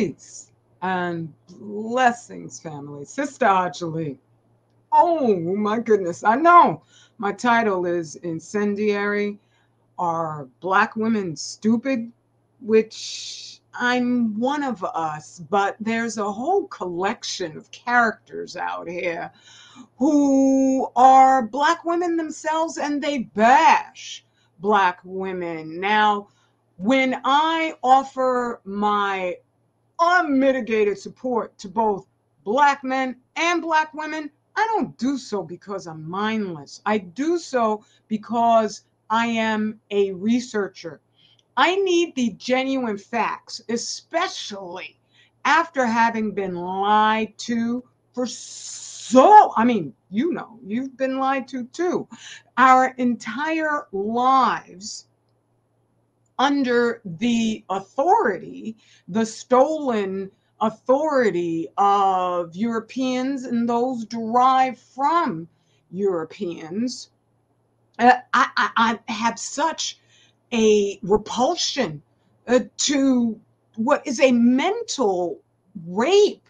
Peace and blessings, family. Sister Ajalee. Oh, my goodness. I know my title is Incendiary. Are Black Women Stupid? Which I'm one of us, but there's a whole collection of characters out here who are Black women themselves, and they bash Black women. Now, when I offer my unmitigated support to both Black men and Black women, I don't do so because I'm mindless. I do so because I am a researcher. I need the genuine facts, especially after having been lied to for so, I mean, you know, you've been lied to too. Our entire lives under the authority, the stolen authority of Europeans and those derived from Europeans. I have such a repulsion to what is a mental rape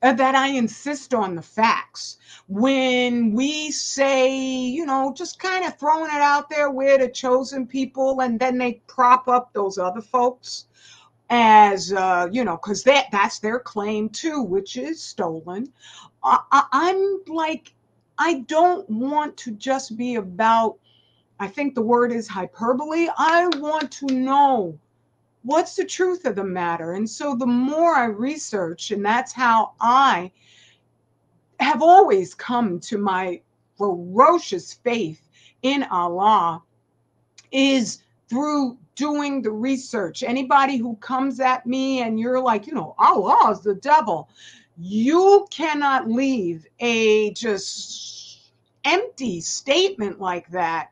that I insist on the facts. When we say, you know, just kind of throwing it out there, we're the chosen people, and then they prop up those other folks as, you know, because that's their claim too, which is stolen. I'm like, I don't want to just be about, I think the word is hyperbole. I want to know what's the truth of the matter. And so the more I research, and that's how I have always come to my ferocious faith in Allah, is through doing the research. Anybody who comes at me and you're like, you know, Allah is the devil, you cannot leave a just empty statement like that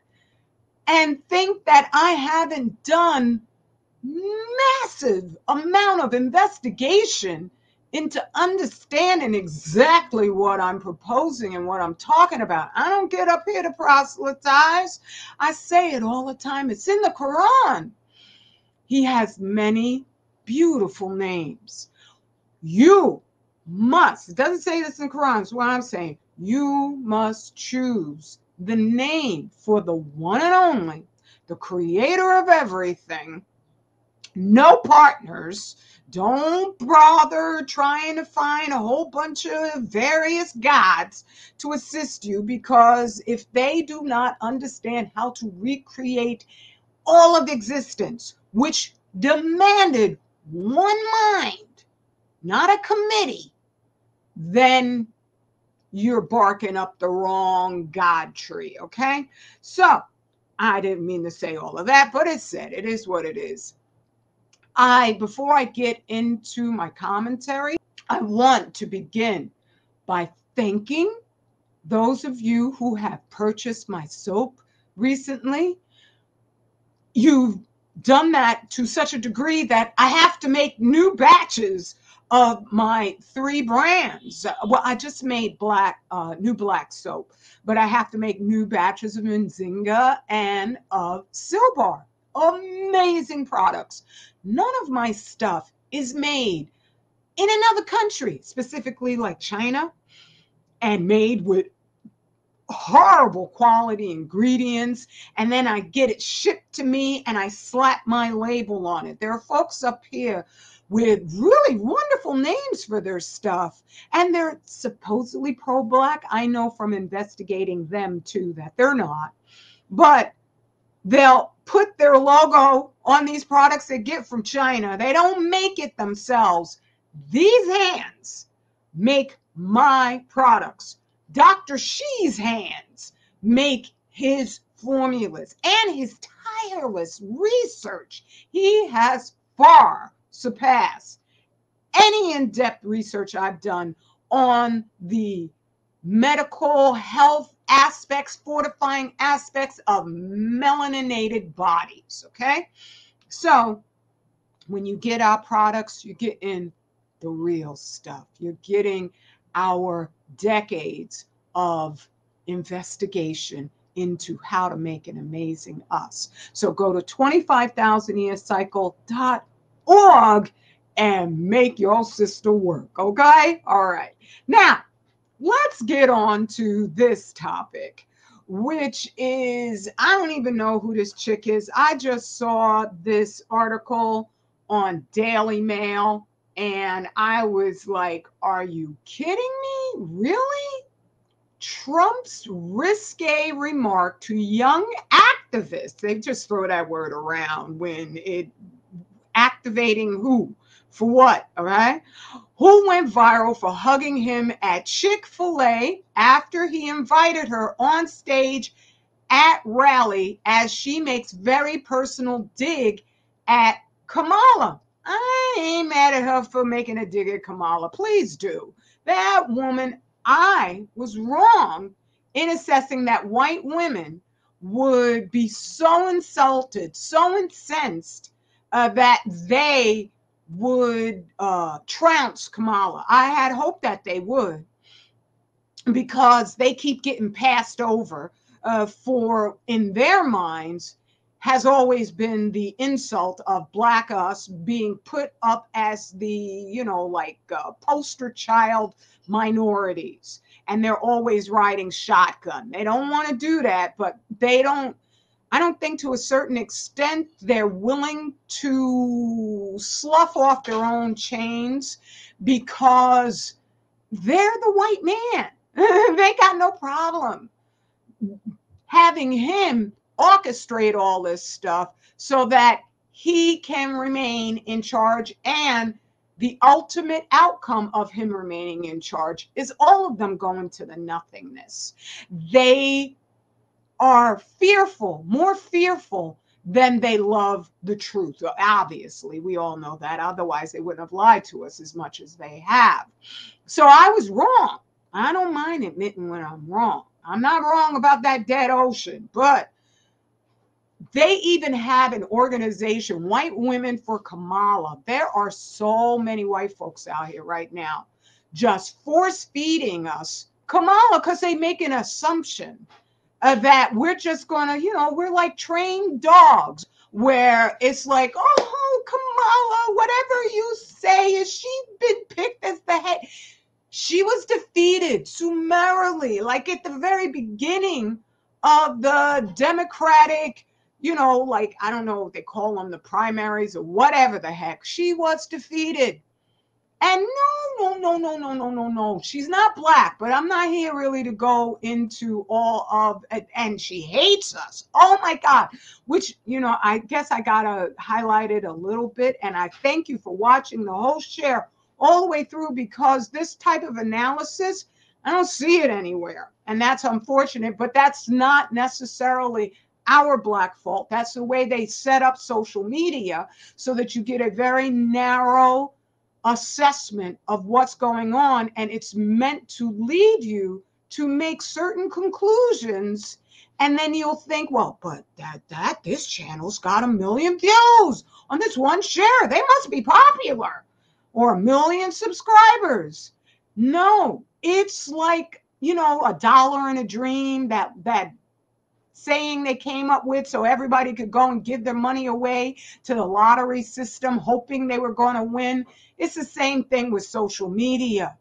and think that I haven't done massive amount of investigation into understanding exactly what I'm proposing and what I'm talking about. I don't get up here to proselytize. I say it all the time. It's in the Quran. He has many beautiful names. You must, it doesn't say this in the Quran, it's what I'm saying. You must choose the name for the one and only, the creator of everything. No partners. Don't bother trying to find a whole bunch of various gods to assist you, because if they do not understand how to recreate all of existence, which demanded one mind, not a committee, then you're barking up the wrong God tree, okay? So I didn't mean to say all of that, but it said, it is what it is. Before I get into my commentary, I want to begin by thanking those of you who have purchased my soap recently. You've done that to such a degree that I have to make new batches of my three brands. Well, I just made new black soap, but I have to make new batches of Nzinga and of Silbar. Amazing products. None of my stuff is made in another country, specifically like China, and made with horrible quality ingredients, and then I get it shipped to me and I slap my label on it. There are folks up here with really wonderful names for their stuff, and they're supposedly pro-Black. I know from investigating them too that they're not, but they'll put their logo on these products they get from China. They don't make it themselves. These hands make my products. Dr. Xi's hands make his formulas and his tireless research. He has far surpassed any in-depth research I've done on the medical health aspects, fortifying aspects of melaninated bodies, okay? So when you get our products, you're getting the real stuff. You're getting our decades of investigation into how to make an amazing us. So go to 25,000yearcycle.org and make your sister work, okay? All right. Now, let's get on to this topic, which is, I don't even know who this chick is. I just saw this article on Daily Mail, and I was like, are you kidding me? Really? Trump's risque remark to young activists. They just throw that word around when it activating who for what, all right? Who went viral for hugging him at Chick-fil-A after he invited her on stage at rally as she makes very personal dig at Kamala. I ain't mad at her for making a dig at Kamala. Please do. That woman, I was wrong in assessing that white women would be so insulted, so incensed that they would trounce Kamala. I had hoped that they would, because they keep getting passed over for, in their minds, has always been the insult of Black us being put up as the, you know, like poster child minorities, and they're always riding shotgun. They don't want to do that, but they don't, I don't think to a certain extent they're willing to slough off their own chains because they're the white man. They got no problem having him orchestrate all this stuff so that he can remain in charge, and the ultimate outcome of him remaining in charge is all of them going to the nothingness. They are fearful, more fearful than they love the truth. Obviously, we all know that. Otherwise, they wouldn't have lied to us as much as they have. So I was wrong. I don't mind admitting when I'm wrong. I'm not wrong about that dead ocean, but they even have an organization, White Women for Kamala. There are so many white folks out here right now just force feeding us Kamala because they make an assumption that we're just going to, you know, we're like trained dogs where it's like, oh, Kamala, whatever you say, has she been picked as the head? She was defeated summarily, like at the very beginning of the Democratic, you know, like, I don't know what they call them, the primaries or whatever the heck. She was defeated. And no. She's not Black, but I'm not here really to go into all of, and she hates us. Oh my God. Which, you know, I guess I got to highlight it a little bit. And I thank you for watching the whole share all the way through, because this type of analysis, I don't see it anywhere. And that's unfortunate, but that's not necessarily our Black fault. That's the way they set up social media so that you get a very narrow assessment of what's going on. And it's meant to lead you to make certain conclusions. And then you'll think, well, but this channel's got 1 million views on this one share. They must be popular, or 1 million subscribers. No, it's like, you know, a dollar and a dream, that saying they came up with so everybody could go and give their money away to the lottery system, hoping they were going to win. It's the same thing with social media,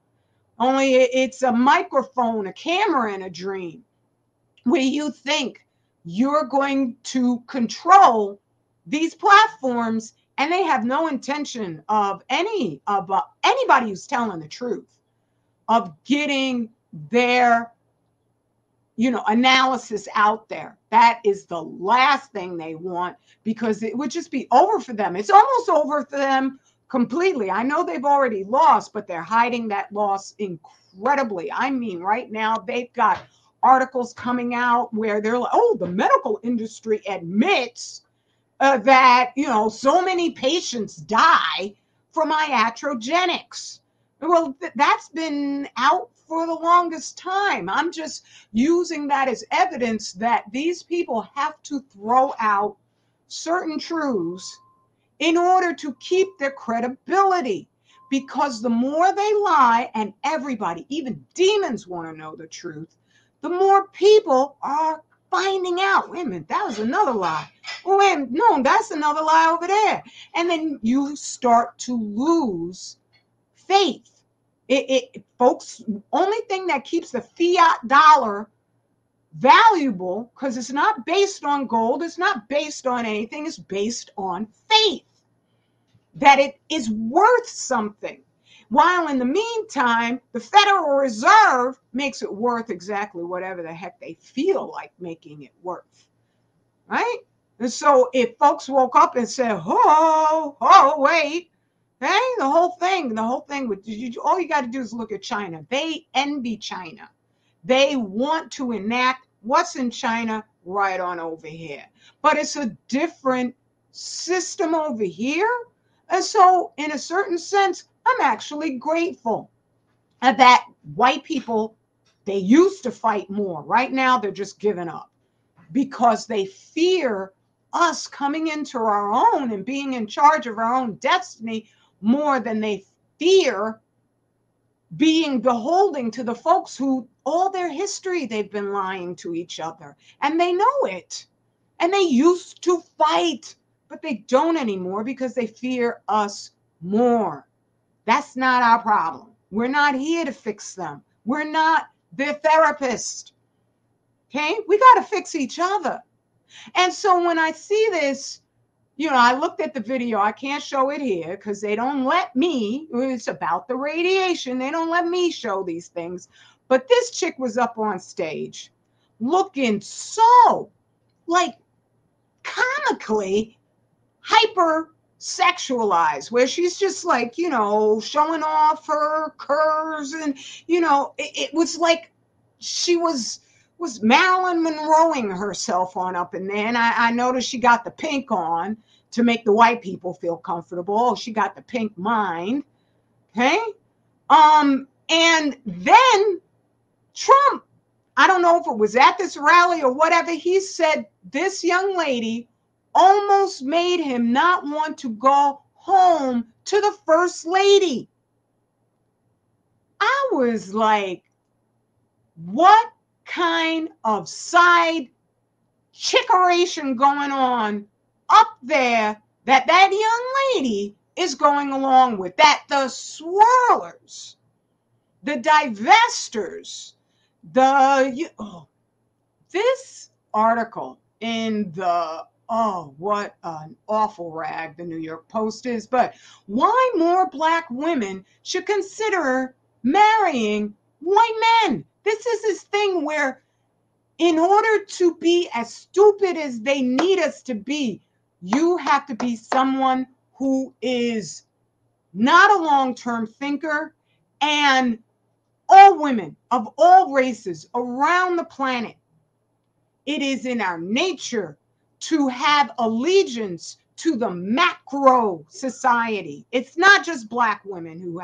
only it's a microphone, a camera, and a dream where you think you're going to control these platforms, and they have no intention of anybody who's telling the truth of getting their, you know, analysis out there. That is the last thing they want, because it would just be over for them. It's almost over for them completely. I know they've already lost, but they're hiding that loss incredibly. I mean, right now they've got articles coming out where they're like, oh, the medical industry admits that, you know, so many patients die from iatrogenics. Well, that's been out for the longest time. I'm just using that as evidence that these people have to throw out certain truths in order to keep their credibility, because the more they lie, and everybody, even demons, want to know the truth, the more people are finding out, wait a minute, that was another lie. Oh, and no, that's another lie over there. And then you start to lose faith. Folks, only thing that keeps the fiat dollar valuable, because it's not based on gold, it's not based on anything, it's based on faith that it is worth something. While in the meantime, the Federal Reserve makes it worth exactly whatever the heck they feel like making it worth, right? And so if folks woke up and said, oh, wait, hey, the whole thing, all you got to do is look at China. They envy China. They want to enact what's in China right on over here. But it's a different system over here. And so in a certain sense, I'm actually grateful that white people, they used to fight more. Right now, they're just giving up because they fear us coming into our own and being in charge of our own destiny more than they fear being beholden to the folks who all their history they've been lying to each other, and they know it, and they used to fight, but they don't anymore because they fear us more. That's not our problem. We're not here to fix them. We're not their therapist. Okay, we got to fix each other. And so when I see this, you know, I looked at the video. I can't show it here because they don't let me. It's about the radiation. They don't let me show these things. But this chick was up on stage looking so, like, comically hyper-sexualized, where she's just like, you know, showing off her curves. And, you know, it was like she was Marilyn Monroe-ing herself on up in there. And I noticed she got the pink on to make the white people feel comfortable. Oh, she got the pink mind. Okay. And then Trump, I don't know if it was at this rally or whatever, he said this young lady almost made him not want to go home to the first lady. I was like, what kind of side chickeration going on up there that young lady is going along with, that the swirlers, the divestors, this article in the, what an awful rag the New York Post is, but why more black women should consider marrying white men. This is this thing where in order to be as stupid as they need us to be, you have to be someone who is not a long-term thinker. And all women of all races around the planet, it is in our nature to have allegiance to the macro society. It's not just black women who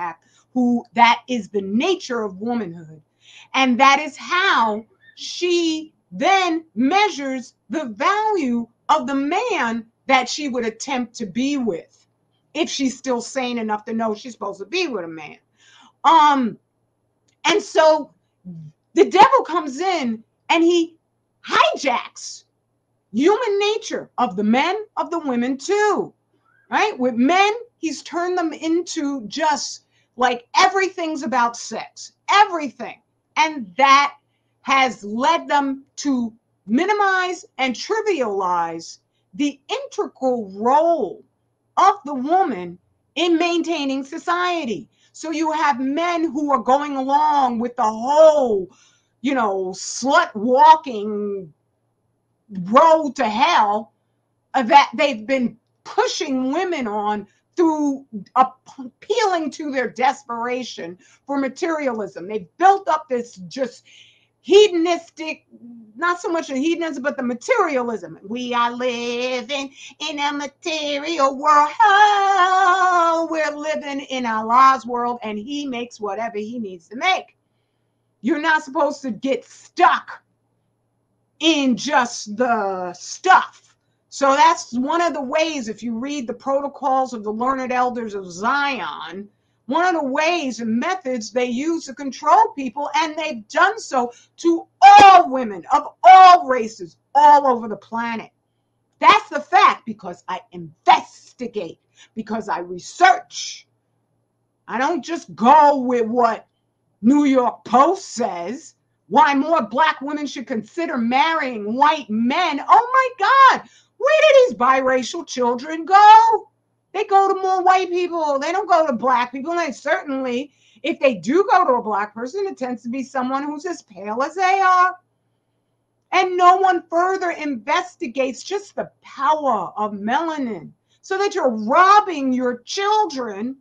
that is the nature of womanhood. And that is how she then measures the value of the man that she would attempt to be with, if she's still sane enough to know she's supposed to be with a man. And so the devil comes in and he hijacks human nature of the men, of the women too, right? With men, he's turned them into just like everything's about sex, everything. And that has led them to minimize and trivialize the integral role of the woman in maintaining society. So you have men who are going along with the whole, you know, slut walking road to hell that they've been pushing women on through appealing to their desperation for materialism. They've built up this just hedonistic, not so much a hedonism, but the materialism. We are living in a material world. Oh, we're living in Allah's world, and he makes whatever he needs to make. You're not supposed to get stuck in just the stuff. So that's one of the ways, if you read the Protocols of the Learned Elders of Zion, one of the ways and methods they use to control people, and they've done so to all women of all races all over the planet. That's the fact, because I investigate, because I research. I don't just go with what New York Post says, why more black women should consider marrying white men. Oh my God, where do these biracial children go? They go to more white people. They don't go to black people. And certainly, if they do go to a black person, it tends to be someone who's as pale as they are. And no one further investigates just the power of melanin, so that you're robbing your children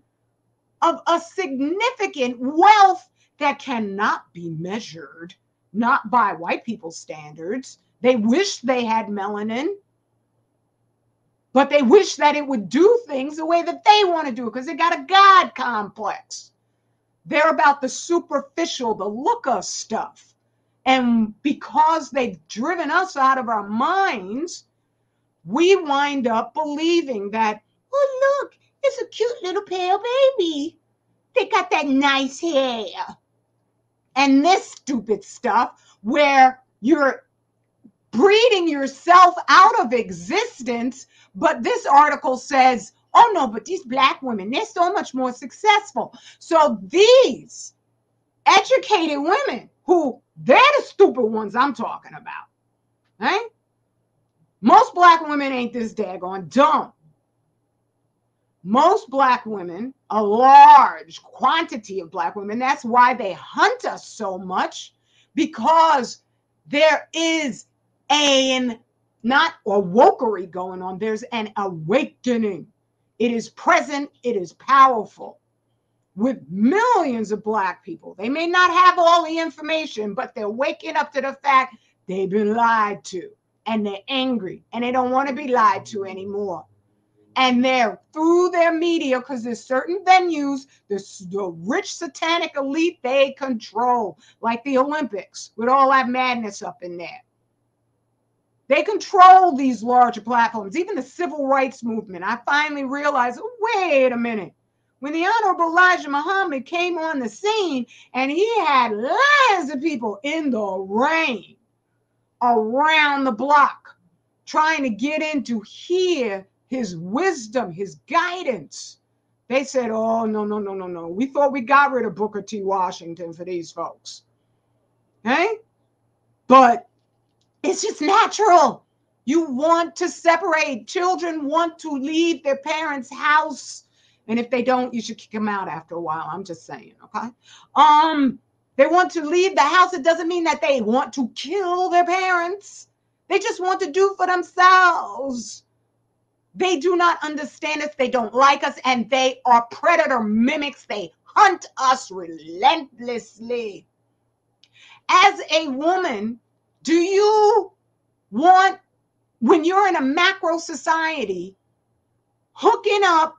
of a significant wealth that cannot be measured, not by white people's standards. They wish they had melanin, but they wish that it would do things the way that they want to do it, because they got a God complex. They're about the superficial, the looker stuff. And because they've driven us out of our minds, we wind up believing that, oh, look, it's a cute little pale baby. They got that nice hair. And this stupid stuff where you're breeding yourself out of existence. But this article says, oh, no, but these black women, they're so much more successful. So these educated women, who they're the stupid ones I'm talking about, right? Most black women ain't this daggone dumb. Most black women, a large quantity of black women, that's why they hunt us so much, because there is not a wokery going on, there's an awakening. It is present, it is powerful, with millions of black people. They may not have all the information, but they're waking up to the fact they've been lied to, and they're angry, and they don't want to be lied to anymore. And they're through their media, because there's certain venues, the rich satanic elite they control, like the Olympics, with all that madness up in there. They control these larger platforms, even the civil rights movement. I finally realized, wait a minute, when the Honorable Elijah Muhammad came on the scene and he had lines of people in the rain around the block trying to get in to hear his wisdom, his guidance, they said, oh, no, no, no, no, no. We thought we got rid of Booker T. Washington for these folks. Okay? But it's just natural. You want to separate. Children want to leave their parents' house. And if they don't, you should kick them out after a while. I'm just saying, okay? They want to leave the house. It doesn't mean that they want to kill their parents. They just want to do for themselves. They do not understand us. They don't like us. And they are predator mimics. They hunt us relentlessly. As a woman, do you want, when you're in a macro society, hooking up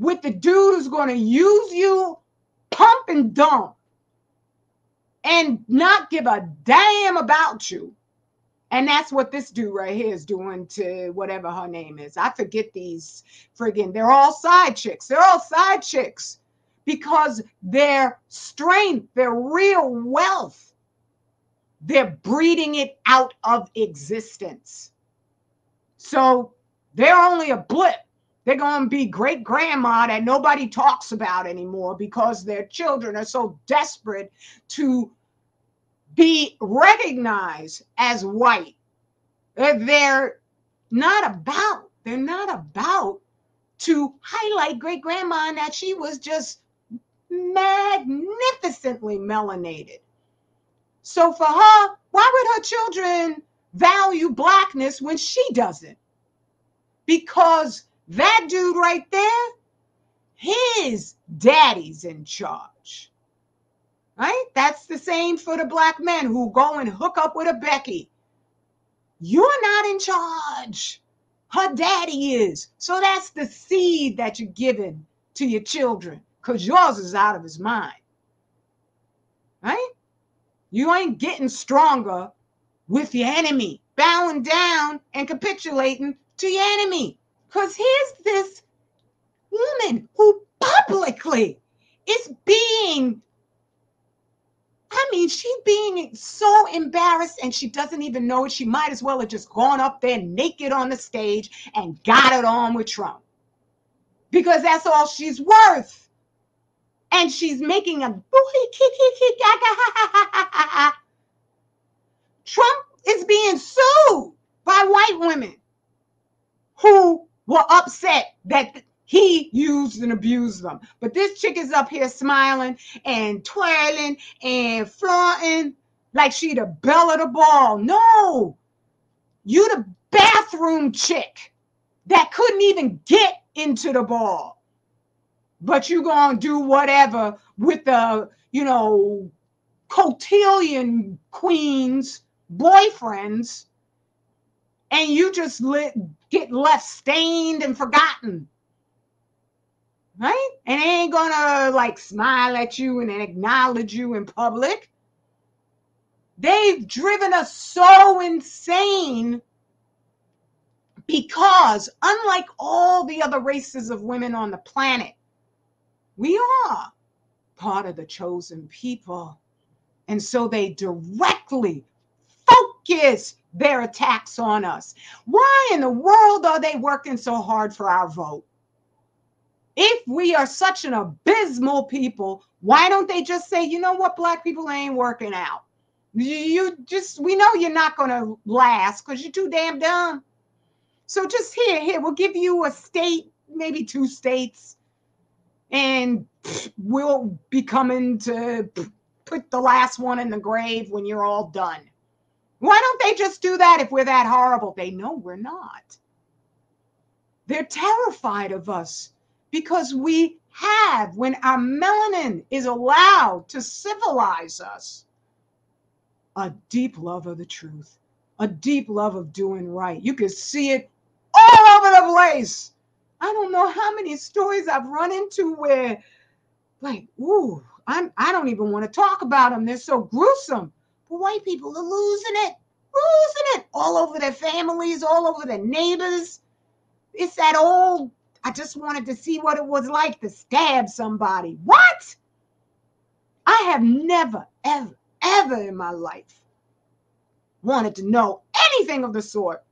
with the dude who's going to use you, pump and dump, and not give a damn about you? And that's what this dude right here is doing to whatever her name is. I forget these friggin', they're all side chicks. They're all side chicks because their strength, their real wealth, they're breeding it out of existence. So they're only a blip. They're going to be great grandma that nobody talks about anymore because their children are so desperate to be recognized as white. They're not about to highlight great grandma and that she was just magnificently melanated. So for her, why would her children value blackness when she doesn't? Because that dude right there, his daddy's in charge, right? That's the same for the black men who go and hook up with a Becky. You're not in charge. Her daddy is. So that's the seed that you're giving to your children, because yours is out of his mind, right? You ain't getting stronger with your enemy, bowing down and capitulating to your enemy. Because here's this woman who publicly It's being, I mean, she's being so embarrassed and she doesn't even know it. She might as well have just gone up there naked on the stage and got it on with Trump, because that's all she's worth. And she's making a Trump is being sued by white women who were upset that he used and abused them. But this chick is up here smiling and twirling and flaunting like she the belle of the ball. No, you the bathroom chick that couldn't even get into the ball. But you gonna do whatever with the, you know, cotillion queens, boyfriends, and you just get left stained and forgotten. Right? And they ain't gonna like smile at you and acknowledge you in public. They've driven us so insane because, unlike all the other races of women on the planet, we are part of the chosen people. And so they directly focus their attacks on us. Why in the world are they working so hard for our vote? If we are such an abysmal people, why don't they just say, you know what, black people ain't working out. You just, we know you're not going to last because you're too damn dumb. So just here, we'll give you a state, maybe 2 states, and we'll be coming to put the last one in the grave when you're all done. Why don't they just do that if we're that horrible? They know we're not. They're terrified of us. Because we have, when our melanin is allowed to civilize us, a deep love of the truth, a deep love of doing right. You can see it all over the place. I don't know how many stories I've run into where, like, ooh, I don't even want to talk about them. They're so gruesome. But white people are losing it all over their families, all over their neighbors. It's that old, I just wanted to see what it was like to stab somebody. What? I have never, ever, ever in my life wanted to know anything of the sort,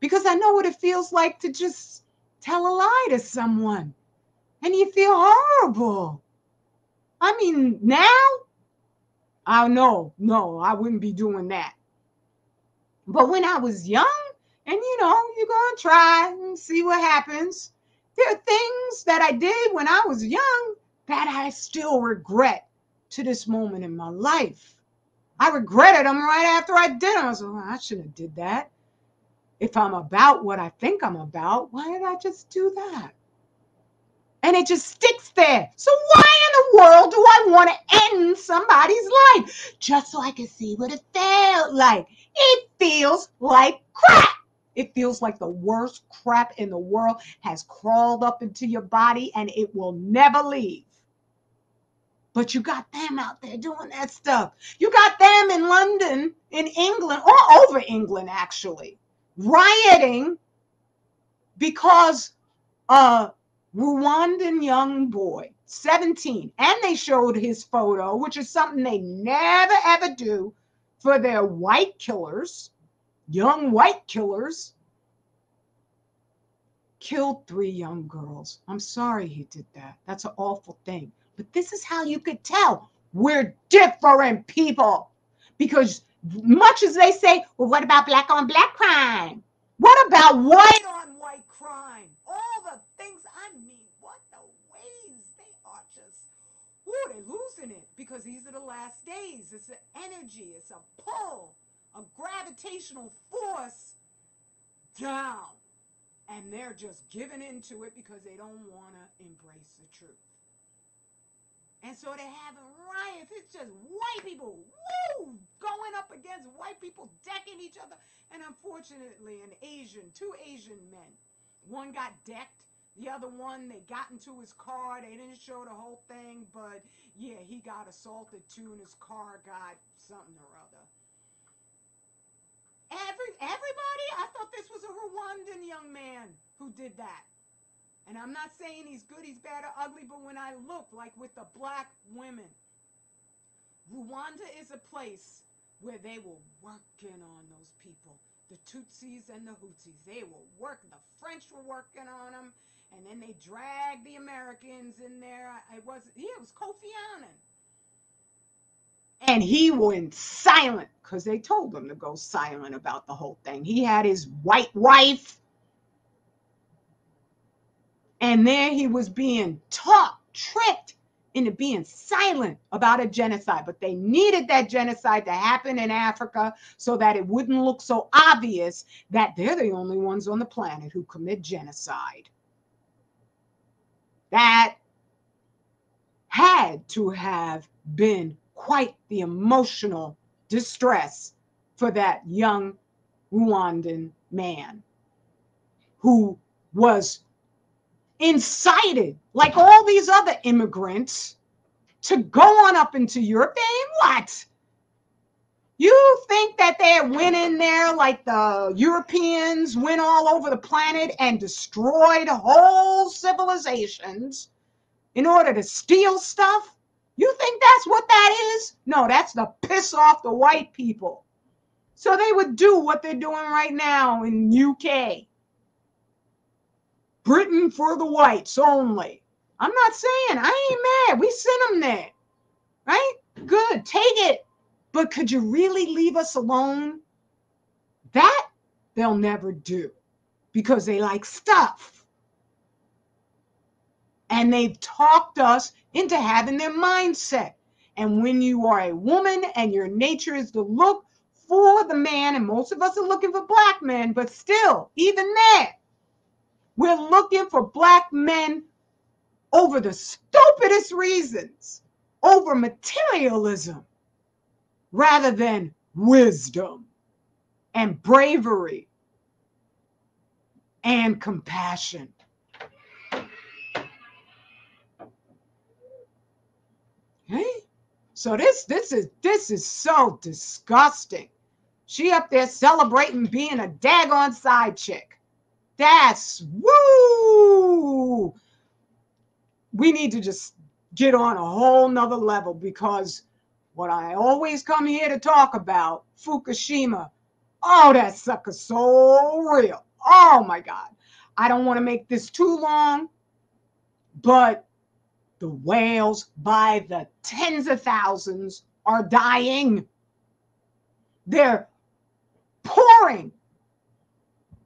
because I know what it feels like to just tell a lie to someone and you feel horrible. I mean, now, I know, no, I wouldn't be doing that. But when I was young, and you know, you're going to try and see what happens. There are things that I did when I was young that I still regret to this moment in my life. I regretted them right after I did them. I was like, well, I shouldn't have did that. If I'm about what I think I'm about, why did I just do that? And it just sticks there. So why in the world do I want to end somebody's life? Just so I can see what it felt like. It feels like crap. It feels like the worst crap in the world has crawled up into your body and it will never leave. But you got them out there doing that stuff. You got them in London, in England, all over England, actually, rioting because a Rwandan young boy, 17, and they showed his photo, which is something they never, ever do for their white killers. Young white killers killed 3 young girls. I'm sorry he did that. That's an awful thing. But this is how you could tell we're different people. Because much as they say, well, what about black on black crime? What about white on white crime? All the things, I mean, what the ways they are just, ooh, they're losing it. Because these are the last days. It's an energy. It's a pull. A gravitational force down, and they're just giving into it because they don't want to embrace the truth. And so they're having riots. It's just white people, woo, going up against white people, decking each other. And unfortunately, two Asian men, one got decked, the other one, they got into his car. They didn't show the whole thing, but yeah, he got assaulted too, and his car got something or other. Everybody, I thought this was a Rwandan young man who did that. And I'm not saying he's good, he's bad, or ugly, but when I look, like with the black women, Rwanda is a place where they were working on those people, the Tutsis and the Hutus. They were working, the French were working on them, and then they dragged the Americans in there. It was Kofi Annan. And he went silent, because they told him to go silent about the whole thing. He had his white wife. And there he was being taught, tricked into being silent about a genocide. But they needed that genocide to happen in Africa so that it wouldn't look so obvious that they're the only ones on the planet who commit genocide. That had to have been quite the emotional distress for that young Rwandan man who was incited, like all these other immigrants, to go on up into Europe. They ain't what? You think that they went in there like the Europeans went all over the planet and destroyed whole civilizations in order to steal stuff? You think that's what that is? No, that's to piss off the white people. So they would do what they're doing right now in UK. Britain for the whites only. I'm not saying, I ain't mad. We sent them there, right? Good, take it. But could you really leave us alone? That they'll never do because they like stuff. And they've talked us into having their mindset. And when you are a woman and your nature is to look for the man, and most of us are looking for black men, but still, even there, we're looking for black men over the stupidest reasons, over materialism, rather than wisdom and bravery and compassion. Hey, so this is so disgusting. She up there celebrating being a daggone side chick. That's woo. We need to just get on a whole nother level, because what I always come here to talk about, Fukushima. Oh, that sucker's so real. Oh my God. I don't want to make this too long, but the whales by the tens of thousands are dying. They're pouring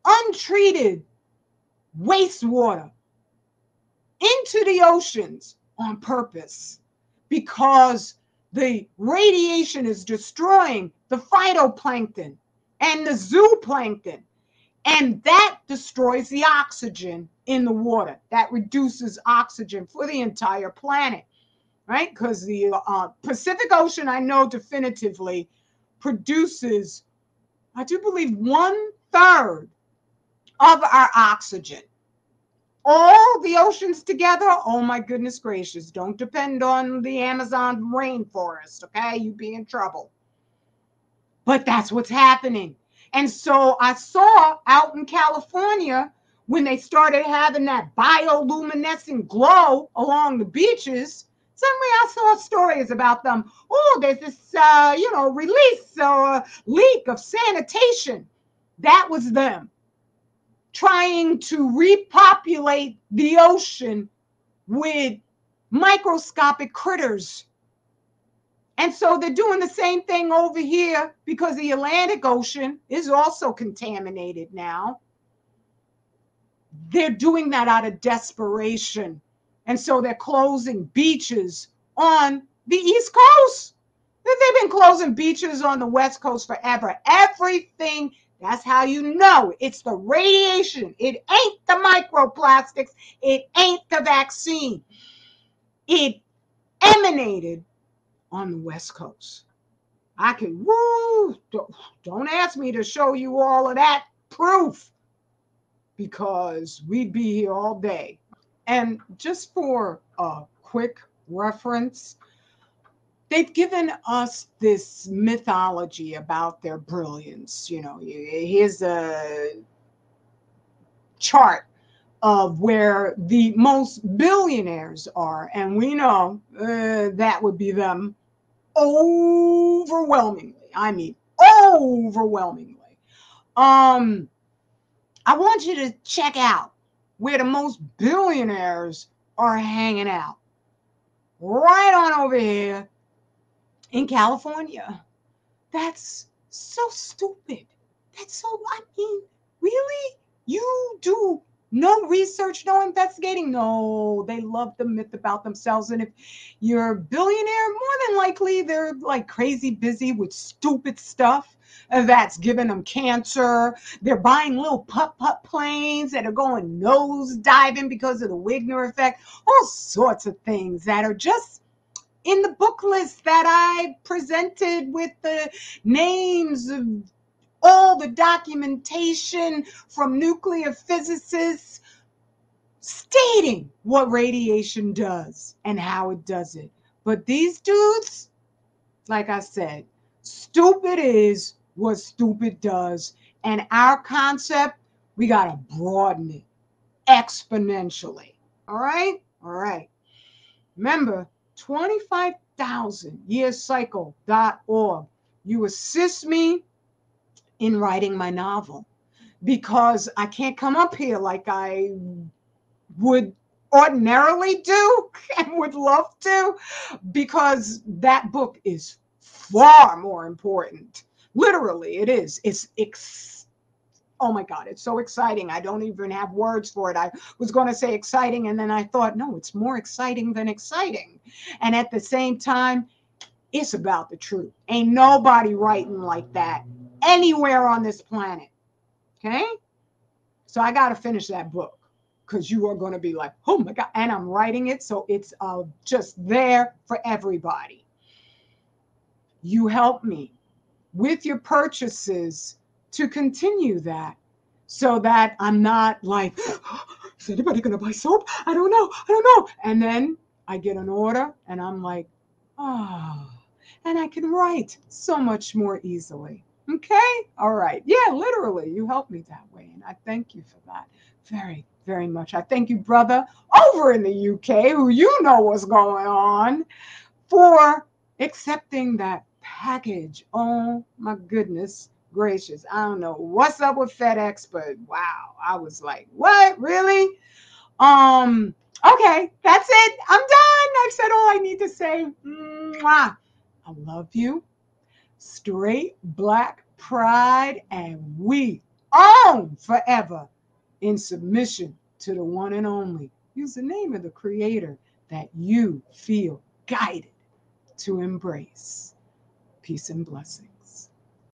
untreated wastewater into the oceans on purpose because the radiation is destroying the phytoplankton and the zooplankton. And that destroys the oxygen in the water. That reduces oxygen for the entire planet, right? Because the Pacific Ocean, I know definitively, produces, I do believe, 1/3 of our oxygen. All the oceans together, oh my goodness gracious, don't depend on the Amazon rainforest, okay? You'd be in trouble. But that's what's happening. And so I saw out in California when they started having that bioluminescent glow along the beaches, suddenly I saw stories about them. Oh, there's this, release or leak of sanitation. That was them trying to repopulate the ocean with microscopic critters. And so they're doing the same thing over here because the Atlantic Ocean is also contaminated now. They're doing that out of desperation. And so they're closing beaches on the East Coast. They've been closing beaches on the West Coast forever. Everything, that's how you know it's the radiation. It ain't the microplastics. It ain't the vaccine. It emanated on the West Coast. I can, don't ask me to show you all of that proof, because we'd be here all day. And just for a quick reference, they've given us this mythology about their brilliance. You know, here's a chart of where the most billionaires are, and we know that would be them overwhelmingly. I mean, overwhelmingly. I want you to check out where the most billionaires are hanging out. Right on over here in California. That's so stupid. That's so, I mean, really? You do no research, no investigating? No, they love the myth about themselves. And if you're a billionaire, more than likely they're like crazy busy with stupid stuff that's giving them cancer. They're buying little putt-putt planes that are going nose diving because of the Wigner effect. All sorts of things that are just in the book list that I presented with the names of all the documentation from nuclear physicists stating what radiation does and how it does it. But these dudes, like I said, stupid is what stupid does. And our concept, we got to broaden it exponentially. All right? All right. Remember, 25,000yearcycle.org. You assist me in writing my novel, because I can't come up here like I would ordinarily do and would love to, because that book is far more important. Literally, it is. Oh my God, it's so exciting. I don't even have words for it. I was going to say exciting, and then I thought, no, it's more exciting than exciting. And at the same time, it's about the truth. Ain't nobody writing like that anywhere on this planet. Okay? So I got to finish that book, because you are going to be like, oh my God. And I'm writing it, so it's just there for everybody. You help me with your purchases to continue that, so that I'm not like, is anybody going to buy soap? I don't know. I don't know. And then I get an order and I'm like, oh, and I can write so much more easily. Okay. All right. Yeah, literally. You helped me that way. And I thank you for that very, very much. I thank you, brother, over in the UK, who you know what's going on, for accepting that package. Oh, my goodness gracious. I don't know what's up with FedEx, but wow. I was like, what? Really? Okay. That's it. I'm done. I've said all I need to say. Mwah. I love you. Straight Black pride, and we own forever in submission to the one and only. Use the name of the creator that you feel guided to embrace. Peace and blessings.